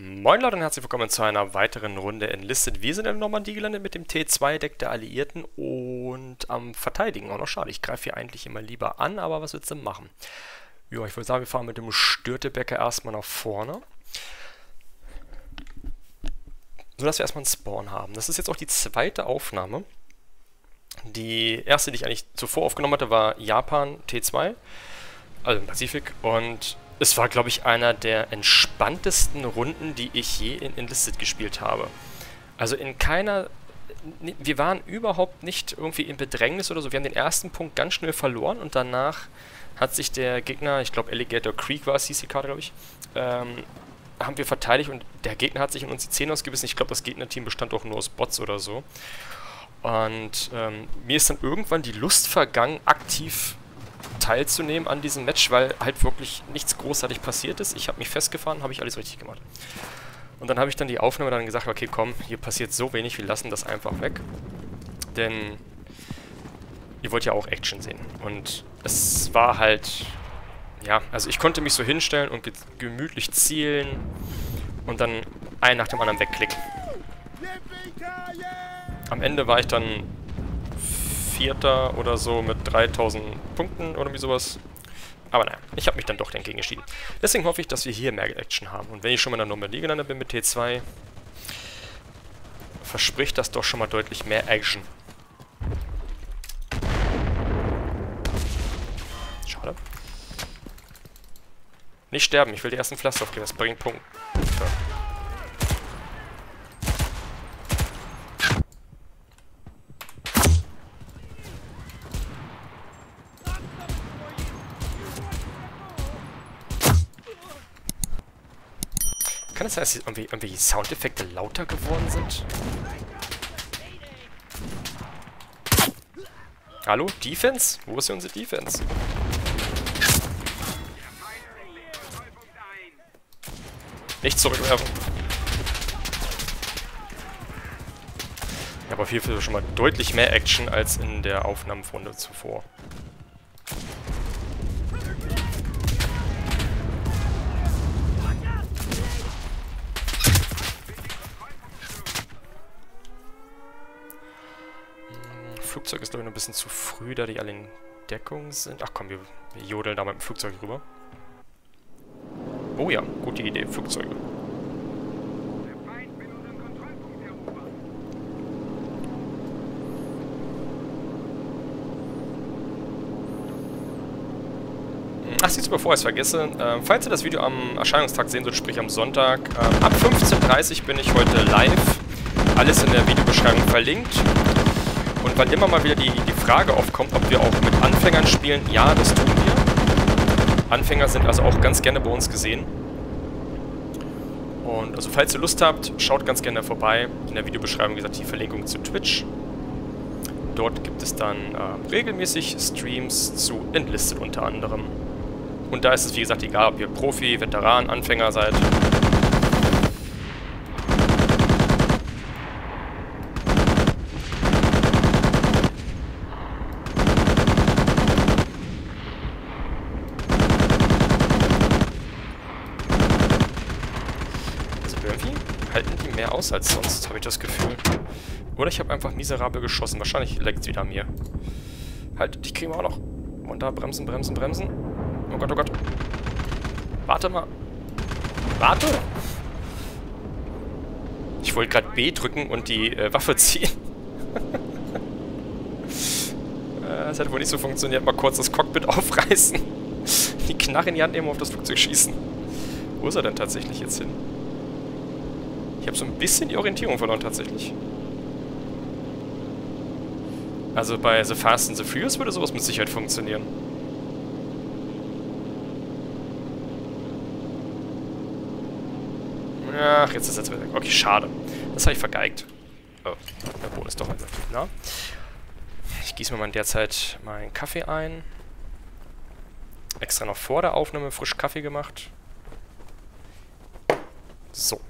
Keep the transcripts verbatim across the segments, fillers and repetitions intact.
Moin Leute und herzlich willkommen zu einer weiteren Runde Enlisted. Wir sind in Normandie gelandet mit dem T zwei Deck der Alliierten und am Verteidigen. Auch noch schade, ich greife hier eigentlich immer lieber an, aber was willst du denn machen? Ja, ich würde sagen, wir fahren mit dem Störtebäcker erstmal nach vorne. So, dass wir erstmal einen Spawn haben. Das ist jetzt auch die zweite Aufnahme. Die erste, die ich eigentlich zuvor aufgenommen hatte, war Japan T zwei, also im Pazifik, und es war, glaube ich, einer der entspanntesten Runden, die ich je in Enlisted gespielt habe. Also in keiner... Wir waren überhaupt nicht irgendwie in Bedrängnis oder so. Wir haben den ersten Punkt ganz schnell verloren und danach hat sich der Gegner, ich glaube Alligator Creek war es, hieß die Karte, glaube ich, ähm, haben wir verteidigt und der Gegner hat sich in uns die Zähne ausgebissen. Ich glaube, das Gegnerteam bestand auch nur aus Bots oder so. Und ähm, mir ist dann irgendwann die Lust vergangen, aktiv teilzunehmen an diesem Match, weil halt wirklich nichts großartig passiert ist. Ich habe mich festgefahren, habe ich alles richtig gemacht. Und dann habe ich dann die Aufnahme dann gesagt, okay, komm, hier passiert so wenig, wir lassen das einfach weg. Denn ihr wollt ja auch Action sehen. Und es war halt, ja, also ich konnte mich so hinstellen und gemütlich zielen und dann einen nach dem anderen wegklicken. Am Ende war ich dann Vierter oder so mit dreitausend Punkten oder wie sowas. Aber naja, ich habe mich dann doch dagegen entschieden. Deswegen hoffe ich, dass wir hier mehr Action haben. Und wenn ich schon mal in der Normandie gelandet bin mit T zwei, verspricht das doch schon mal deutlich mehr Action. Schade. Nicht sterben, ich will die ersten Pflaster aufgeben, das bringt Punkte. Kann es sein, dass irgendwie, irgendwie die Soundeffekte lauter geworden sind? Hallo? Defense? Wo ist hier unsere Defense? Nicht zurückwerfen. Aber auf jeden Fall schon mal deutlich mehr Action als in der Aufnahmerunde zuvor. Flugzeug ist, glaube ich, noch ein bisschen zu früh, da die alle in Deckung sind. Ach komm, wir, wir jodeln da mit dem Flugzeug rüber. Oh ja, gute Idee, Flugzeuge. Der Feind will unseren Kontrollpunkt erobern. Ach, siehst du, bevor ich es vergesse, äh, falls ihr das Video am Erscheinungstag sehen sollt, sprich am Sonntag, äh, ab fünfzehn Uhr dreißig bin ich heute live. Alles in der Videobeschreibung verlinkt. Und weil immer mal wieder die, die Frage aufkommt, ob wir auch mit Anfängern spielen, ja, das tun wir. Anfänger sind also auch ganz gerne bei uns gesehen. Und also falls ihr Lust habt, schaut ganz gerne vorbei. In der Videobeschreibung, wie gesagt, die Verlinkung zu Twitch. Dort gibt es dann äh, regelmäßig Streams zu Enlisted unter anderem. Und da ist es, wie gesagt, egal, ob ihr Profi, Veteran, Anfänger seid. Aus als sonst, habe ich das Gefühl. Oder ich habe einfach miserabel geschossen. Wahrscheinlich leckt es wieder an mir. Halt, dich kriegen wir auch noch. Und da bremsen, bremsen, bremsen. Oh Gott, oh Gott. Warte mal. Warte! Ich wollte gerade B drücken und die äh, Waffe ziehen. äh, das hat wohl nicht so funktioniert. Mal kurz das Cockpit aufreißen. Die Knarre in die Hand nehmen und auf das Flugzeug schießen. Wo ist er denn tatsächlich jetzt hin? Ich habe so ein bisschen die Orientierung verloren, tatsächlich. Also bei The Fast and the Furious würde sowas mit Sicherheit funktionieren. Ach, jetzt ist das wieder weg. Okay, schade. Das habe ich vergeigt. Oh, der Boden ist doch einfach gut, ne? Ich gieße mir mal in der Zeit meinen Kaffee ein. Extra noch vor der Aufnahme frisch Kaffee gemacht. So.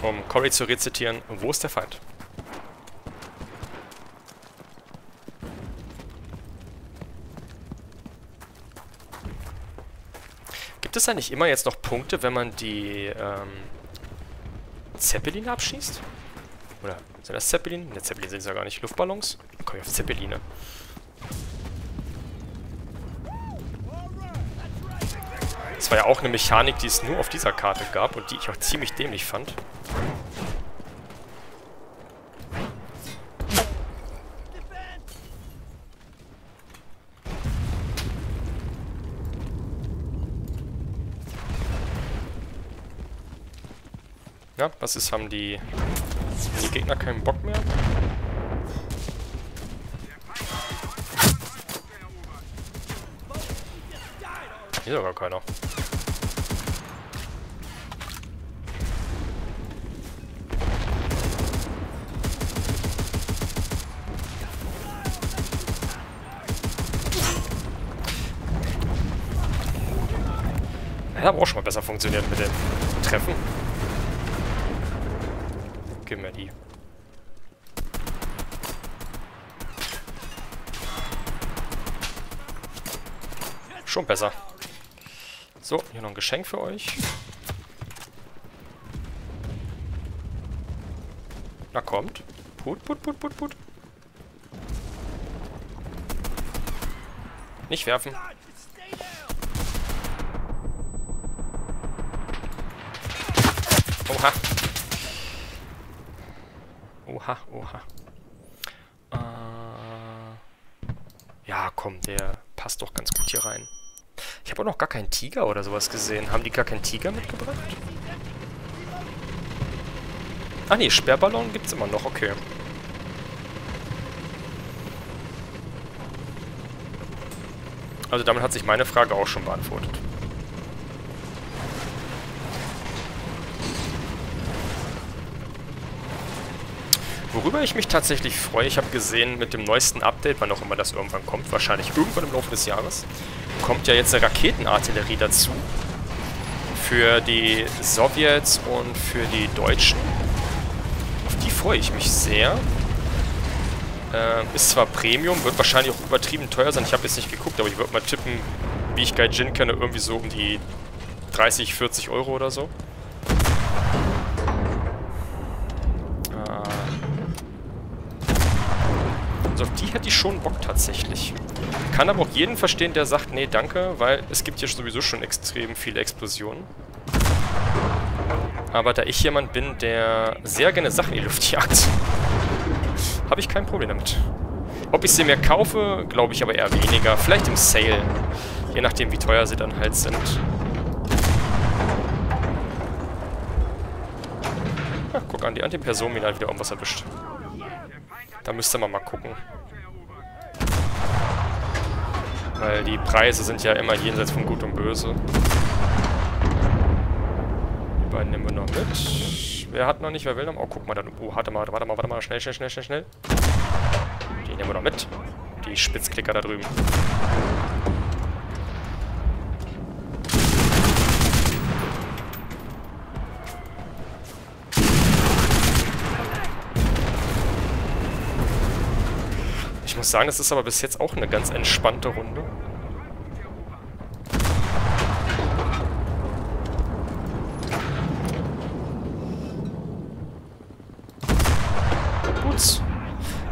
Um Corey zu rezitieren, wo ist der Feind? es da nicht immer jetzt noch Punkte, wenn man die ähm, Zeppelin abschießt? Oder sind das Zeppelin? Ne, Zeppelin sind es ja gar nicht. Luftballons? Dann komme ich auf Zeppeline. Das war ja auch eine Mechanik, die es nur auf dieser Karte gab und die ich auch ziemlich dämlich fand. Ja, was ist, haben die, die Gegner keinen Bock mehr? Hier sogar keiner. Das hat aber auch schon mal besser funktioniert mit dem Treffen. Gib mir die. Schon besser. So, hier noch ein Geschenk für euch. Na kommt. Put, put, put, put, put. Nicht werfen. Oha. Oha, oha. Äh, ja, komm, der passt doch ganz gut hier rein. Ich habe auch noch gar keinen Tiger oder sowas gesehen. Haben die gar keinen Tiger mitgebracht? Ah ne, Sperrballon gibt es immer noch, okay. Also damit hat sich meine Frage auch schon beantwortet. Worüber ich mich tatsächlich freue, ich habe gesehen, mit dem neuesten Update, wann auch immer das irgendwann kommt, wahrscheinlich irgendwann im Laufe des Jahres, kommt ja jetzt eine Raketenartillerie dazu. Für die Sowjets und für die Deutschen. Auf die freue ich mich sehr. Ähm, ist zwar Premium, wird wahrscheinlich auch übertrieben teuer sein. Ich habe jetzt nicht geguckt, aber ich würde mal tippen, wie ich Gaijin kenne, irgendwie so um die dreißig, vierzig Euro oder so. Also auf die hätte ich schon Bock tatsächlich. Kann aber auch jeden verstehen, der sagt, nee, danke, weil es gibt hier sowieso schon extrem viele Explosionen. Aber da ich jemand bin, der sehr gerne Sachen in die Luft jagt, habe ich kein Problem damit. Ob ich sie mir kaufe, glaube ich aber eher weniger. Vielleicht im Sale. Je nachdem, wie teuer sie dann halt sind. Ja, guck an, die Antipersonenmine hat wieder irgendwas erwischt. Da müsste man mal gucken. Weil die Preise sind ja immer jenseits von Gut und Böse. Die beiden nehmen wir noch mit. Wer hat noch nicht, wer will noch? Oh, guck mal, dann. Oh, warte mal, warte mal, warte mal. Schnell, schnell, schnell, schnell, schnell. Die nehmen wir noch mit. Die Spitzklicker da drüben. Ich muss sagen, das ist aber bis jetzt auch eine ganz entspannte Runde. Gut.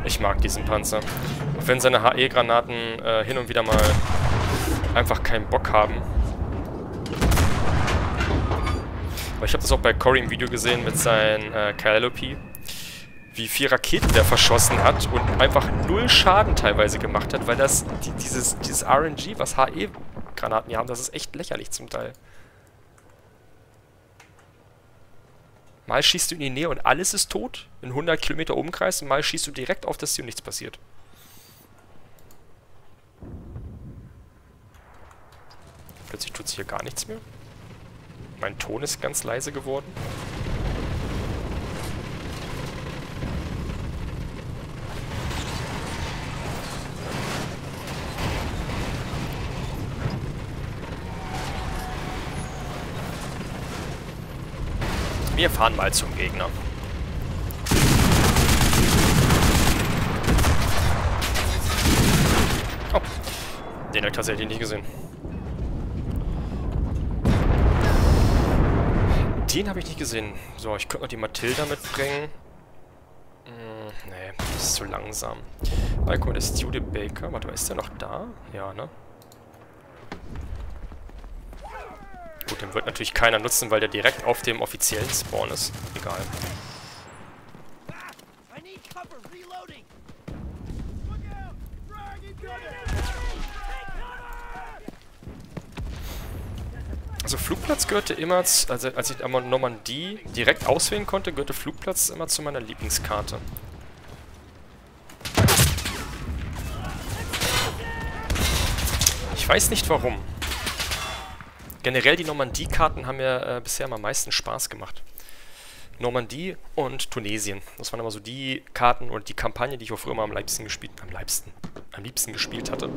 Ich mag diesen Panzer. Auch wenn seine H E-Granaten äh, hin und wieder mal einfach keinen Bock haben. Aber ich habe das auch bei Cory im Video gesehen mit seinen äh, Calliope. Wie viel Raketen der verschossen hat und einfach null Schaden teilweise gemacht hat, weil das, die, dieses, dieses R N G, was H E-Granaten hier haben, das ist echt lächerlich zum Teil. Mal schießt du in die Nähe und alles ist tot, in hundert Kilometer Umkreis, und mal schießt du direkt auf das Ziel und nichts passiert. Plötzlich tut sich hier gar nichts mehr. Mein Ton ist ganz leise geworden. Wir fahren mal zum Gegner. Oh, den habe ich tatsächlich nicht gesehen. Den habe ich nicht gesehen. So, ich könnte noch die Matilda mitbringen. Hm, nee, das ist zu langsam. Weil, guck mal, der Studebaker. Warte mal, ist der noch da? Ja, ne? Gut, den wird natürlich keiner nutzen, weil der direkt auf dem offiziellen Spawn ist. Egal. Also Flugplatz gehörte immer, zu, also als ich einmal Normandie direkt auswählen konnte, gehörte Flugplatz immer zu meiner Lieblingskarte. Ich weiß nicht warum. Generell die Normandie-Karten haben mir äh, bisher am meisten Spaß gemacht. Normandie und Tunesien. Das waren immer so die Karten und die Kampagne, die ich auch früher immer am liebsten gespielt, am liebsten, am liebsten gespielt hatte.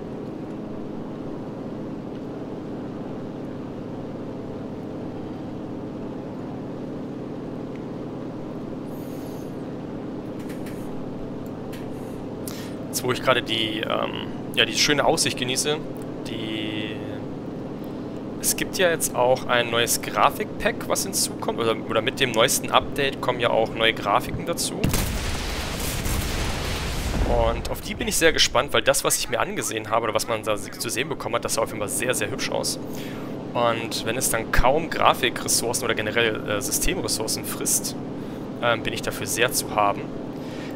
Jetzt, wo ich gerade die, ähm, ja, die schöne Aussicht genieße, die... Es gibt ja jetzt auch ein neues Grafikpack, was hinzukommt. Oder, oder mit dem neuesten Update kommen ja auch neue Grafiken dazu. Und auf die bin ich sehr gespannt, weil das, was ich mir angesehen habe, oder was man da zu sehen bekommen hat, das sah auf jeden Fall sehr, sehr hübsch aus. Und wenn es dann kaum Grafikressourcen oder generell äh, Systemressourcen frisst, äh, bin ich dafür sehr zu haben.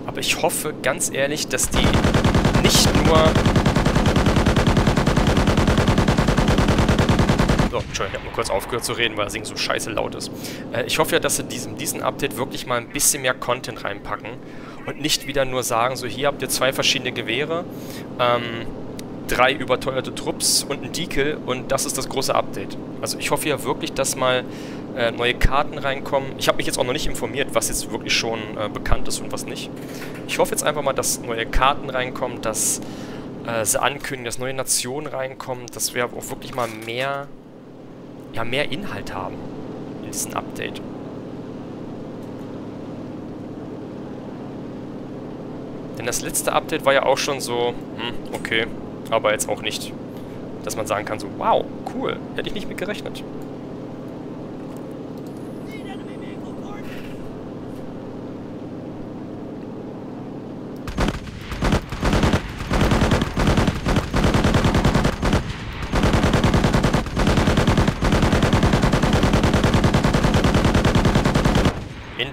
Aber ich hoffe, ganz ehrlich, dass die nicht nur... So, Entschuldigung, ich habe nur kurz aufgehört zu reden, weil das Ding so scheiße laut ist. Äh, ich hoffe ja, dass sie diesem, diesen Update wirklich mal ein bisschen mehr Content reinpacken und nicht wieder nur sagen, so hier habt ihr zwei verschiedene Gewehre, ähm, drei überteuerte Trupps und ein Dekel und das ist das große Update. Also ich hoffe ja wirklich, dass mal... Äh, neue Karten reinkommen. Ich habe mich jetzt auch noch nicht informiert, was jetzt wirklich schon äh, bekannt ist und was nicht. Ich hoffe jetzt einfach mal, dass neue Karten reinkommen, dass äh, sie ankündigen, dass neue Nationen reinkommen, dass wir auch wirklich mal mehr, ja, mehr Inhalt haben in diesem Update. Denn das letzte Update war ja auch schon so, hm, okay, aber jetzt auch nicht. Dass man sagen kann so, wow, cool, hätte ich nicht mit gerechnet.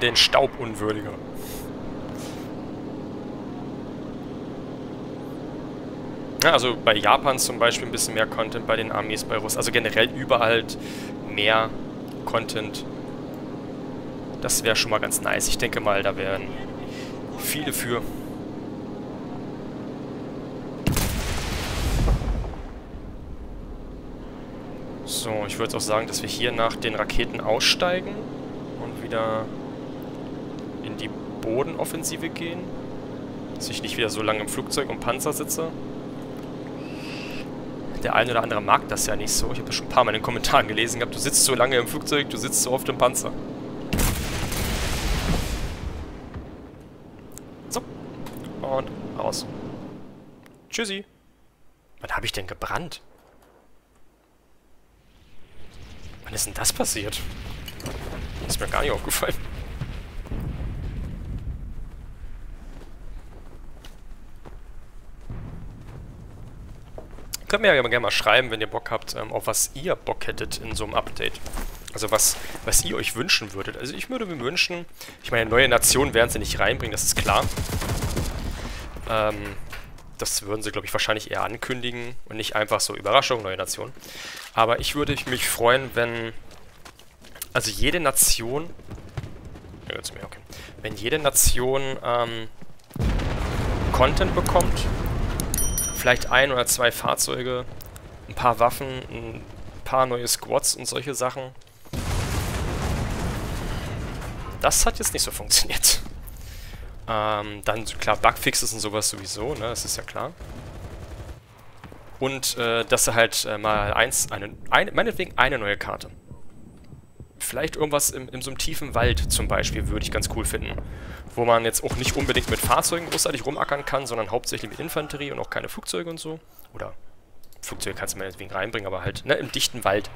Den Staubunwürdiger. Ja, also bei Japan zum Beispiel ein bisschen mehr Content, bei den Armees, bei Russland. Also generell überall mehr Content. Das wäre schon mal ganz nice. Ich denke mal, da wären viele für. So, ich würde auch sagen, dass wir hier nach den Raketen aussteigen und wieder... in die Bodenoffensive gehen. Dass ich nicht wieder so lange im Flugzeug und Panzer sitze. Der ein oder andere mag das ja nicht so. Ich habe das schon ein paar Mal in den Kommentaren gelesen gehabt. Du sitzt so lange im Flugzeug, du sitzt so oft im Panzer. So. Und raus. Tschüssi. Wann habe ich denn gebrannt? Wann ist denn das passiert? Das ist mir gar nicht aufgefallen. Könnt mir ja gerne mal schreiben, wenn ihr Bock habt, ähm, auf was ihr Bock hättet in so einem Update. Also was, was ihr euch wünschen würdet. Also ich würde mir wünschen, ich meine, neue Nationen werden sie nicht reinbringen, das ist klar. Ähm, das würden sie, glaube ich, wahrscheinlich eher ankündigen und nicht einfach so, Überraschung, neue Nation. Aber ich würde mich freuen, wenn, also jede Nation, ja, jetzt mir, okay. wenn jede Nation ähm, Content bekommt. Vielleicht ein oder zwei Fahrzeuge, ein paar Waffen, ein paar neue Squads und solche Sachen. Das hat jetzt nicht so funktioniert. Ähm, dann, klar, Bugfixes und sowas sowieso, ne, das ist ja klar. Und, äh, dass er halt äh, mal eins, eine, eine, meinetwegen eine neue Karte. Vielleicht irgendwas in, in so einem tiefen Wald zum Beispiel, würde ich ganz cool finden. Wo man jetzt auch nicht unbedingt mit Fahrzeugen großartig rumackern kann, sondern hauptsächlich mit Infanterie und auch keine Flugzeuge und so. Oder Flugzeuge kannst du meinetwegen reinbringen, aber halt ne, im dichten Wald.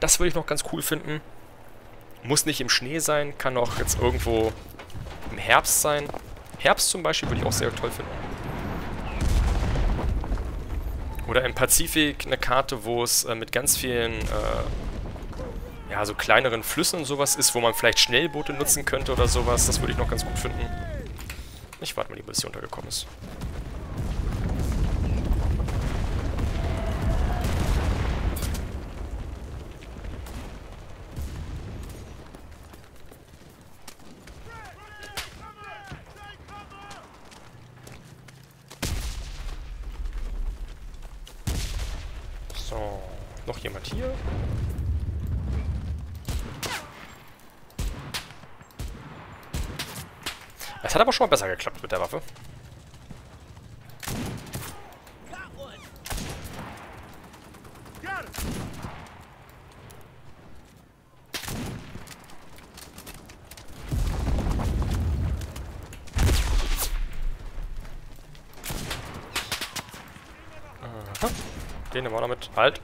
Das würde ich noch ganz cool finden. Muss nicht im Schnee sein, kann auch jetzt irgendwo im Herbst sein. Herbst zum Beispiel würde ich auch sehr toll finden. Oder im Pazifik eine Karte, wo es äh, mit ganz vielen äh, ja, so kleineren Flüssen und sowas ist, wo man vielleicht Schnellboote nutzen könnte oder sowas. Das würde ich noch ganz gut finden. Ich warte mal, bis sie untergekommen ist. So, noch jemand hier? Das hat aber schon mal besser geklappt mit der Waffe. Aha. Den nehmen wir auch noch mit. Halt!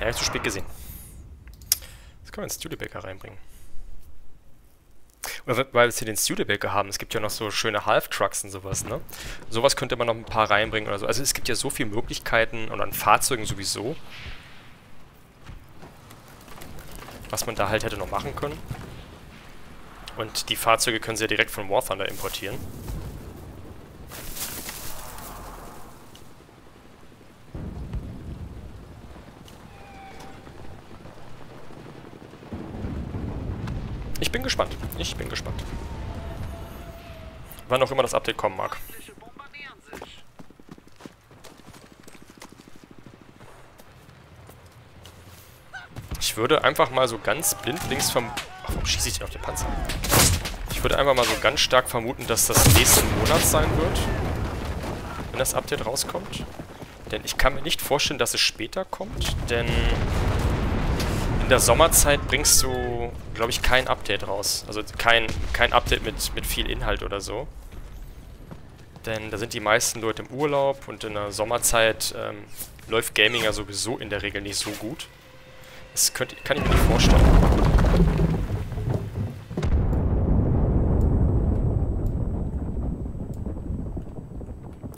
Ja, zu spät gesehen. Jetzt können wir den Studebaker reinbringen. Oder weil wir jetzt hier den Studebaker haben. Es gibt ja noch so schöne Half-Trucks und sowas, ne? Sowas könnte man noch ein paar reinbringen oder so. Also es gibt ja so viele Möglichkeiten und an Fahrzeugen sowieso. Was man da halt hätte noch machen können. Und die Fahrzeuge können sie ja direkt von War Thunder importieren. Ich bin gespannt. Ich bin gespannt. Wann auch immer das Update kommen mag. Ich würde einfach mal so ganz blindlings vermuten... Ach, warum schieße ich denn auf den Panzer? Ich würde einfach mal so ganz stark vermuten, dass das nächsten Monat sein wird. Wenn das Update rauskommt. Denn ich kann mir nicht vorstellen, dass es später kommt. Denn... in der Sommerzeit bringst du, glaube ich, kein Update raus. Also kein, kein Update mit, mit viel Inhalt oder so. Denn da sind die meisten Leute im Urlaub und in der Sommerzeit ähm, läuft Gaming ja sowieso in der Regel nicht so gut. Das könnt, kann ich mir nicht vorstellen.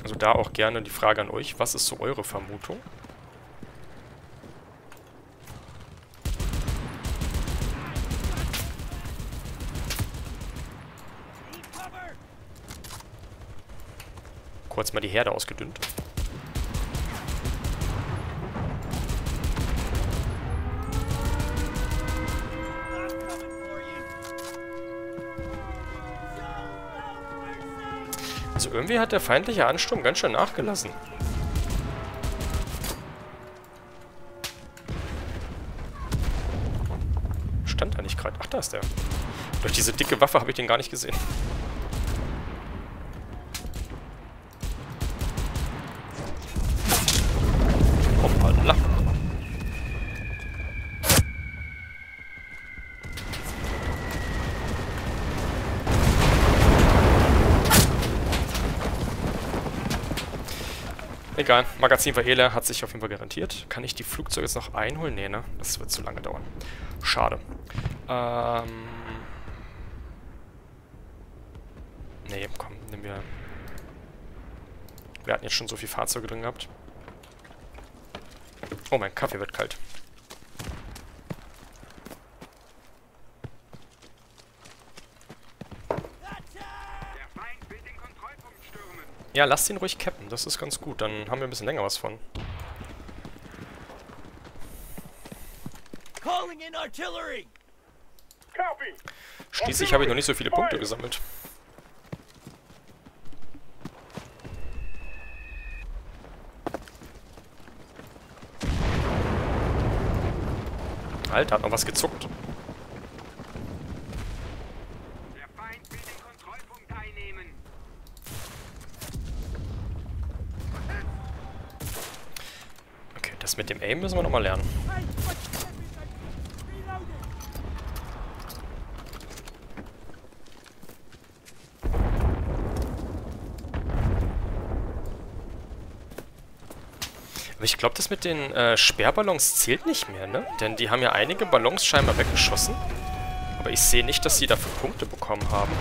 Also da auch gerne die Frage an euch, was ist so eure Vermutung? Kurz mal die Herde ausgedünnt. Also irgendwie hat der feindliche Ansturm ganz schön nachgelassen. Stand da nicht gerade? Ach, da ist der. Durch diese dicke Waffe habe ich den gar nicht gesehen. Egal, Magazin für Ele hat sich auf jeden Fall garantiert. Kann ich die Flugzeuge jetzt noch einholen? Nee, ne? Das wird zu lange dauern. Schade. Ähm... Nee, komm, nehmen wir... Wir hatten jetzt schon so viele Fahrzeuge drin gehabt. Oh, mein Kaffee wird kalt. Ja, lasst ihn ruhig cappen, das ist ganz gut. Dann haben wir ein bisschen länger was von. Schließlich habe ich noch nicht so viele Punkte gesammelt. Alter, hat noch was gezuckt. Das mit dem Aim müssen wir nochmal lernen. Aber ich glaube, das mit den äh, Sperrballons zählt nicht mehr, ne? Denn die haben ja einige Ballons scheinbar weggeschossen. Aber ich sehe nicht, dass sie dafür Punkte bekommen haben.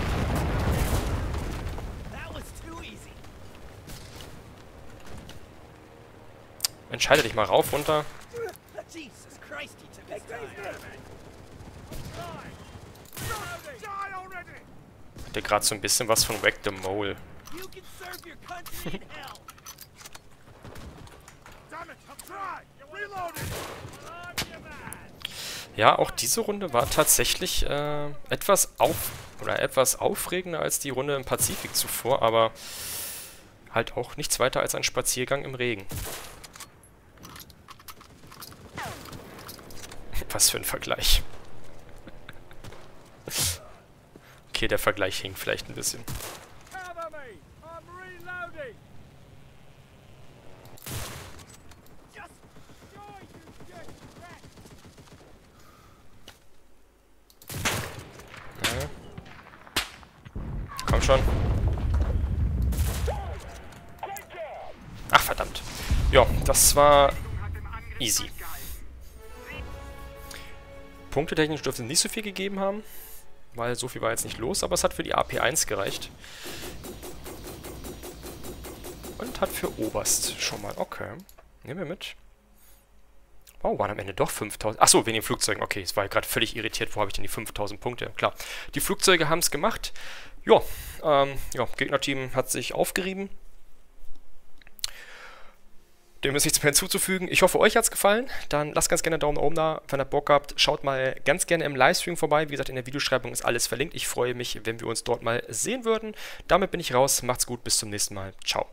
Entscheide dich mal rauf, runter. Ich hatte gerade so ein bisschen was von Whack the Mole. Ja, auch diese Runde war tatsächlich äh, etwas auf oder etwas aufregender als die Runde im Pazifik zuvor, aber halt auch nichts weiter als ein Spaziergang im Regen. Was für ein Vergleich. Okay, der Vergleich hing vielleicht ein bisschen. Ja. Komm schon. Ach, verdammt. Ja, das war easy. Punktetechnisch dürfte es nicht so viel gegeben haben, weil so viel war jetzt nicht los, aber es hat für die A P eins gereicht. Und hat für Oberst schon mal. Okay, nehmen wir mit. Wow, waren am Ende doch fünftausend. Achso, wegen den Flugzeugen. Okay, es war ja gerade völlig irritiert. Wo habe ich denn die fünftausend Punkte? Klar, die Flugzeuge haben es gemacht. Ja, ähm, ja, Gegnerteam hat sich aufgerieben. Dem ist nichts mehr hinzuzufügen. Ich hoffe, euch hat es gefallen. Dann lasst ganz gerne einen Daumen nach oben da, wenn ihr Bock habt. Schaut mal ganz gerne im Livestream vorbei. Wie gesagt, in der Videobeschreibung ist alles verlinkt. Ich freue mich, wenn wir uns dort mal sehen würden. Damit bin ich raus. Macht's gut, bis zum nächsten Mal. Ciao.